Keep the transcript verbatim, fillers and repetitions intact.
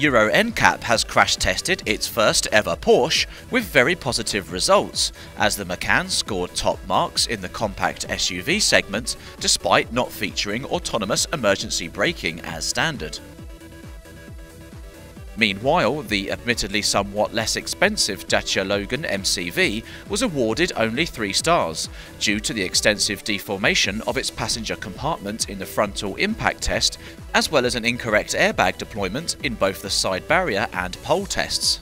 Euro N C A P has crash-tested its first-ever Porsche with very positive results, as the Macan scored top marks in the compact S U V segment despite not featuring autonomous emergency braking as standard. Meanwhile, the admittedly somewhat less expensive Dacia Logan M C V was awarded only three stars, due to the extensive deformation of its passenger compartment in the frontal impact test, as well as an incorrect airbag deployment in both the side barrier and pole tests.